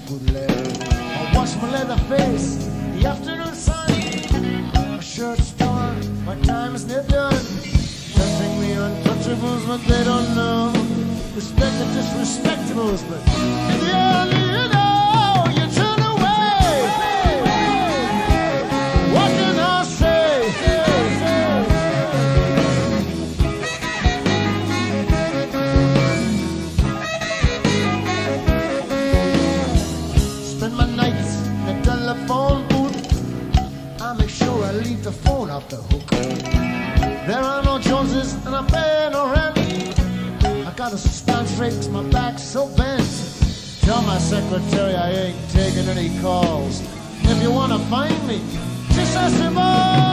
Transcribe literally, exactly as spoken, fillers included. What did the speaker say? you could live. I wash my leather face, the afternoon sun. My shirt's torn, my time is near done. Touching the untouchables, but they don't know. Respect the disrespectables, but yeah, you know. Leave the phone off the hook. There are no Joneses and I pay no rent. I gotta stand straight cause my back's so bent. Tell my secretary I ain't taking any calls. If you wanna find me, just ask them all.